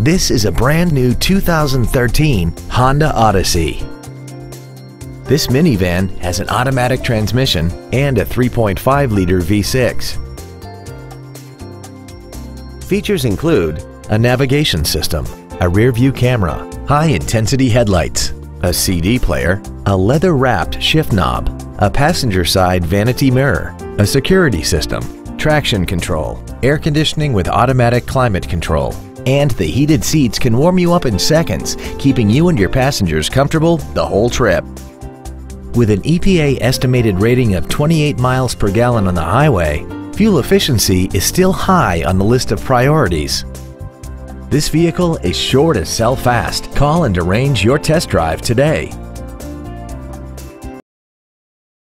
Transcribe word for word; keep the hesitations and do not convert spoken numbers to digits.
This is a brand new two thousand thirteen Honda Odyssey. This minivan has an automatic transmission and a three point five liter V six. Features include a navigation system, a rear-view camera, high-intensity headlights, a C D player, a leather-wrapped shift knob, a passenger-side vanity mirror, a security system, traction control, air conditioning with automatic climate control, and the heated seats can warm you up in seconds, keeping you and your passengers comfortable the whole trip. With an E P A estimated rating of twenty-eight miles per gallon on the highway, fuel efficiency is still high on the list of priorities. This vehicle is sure to sell fast. Call and arrange your test drive today.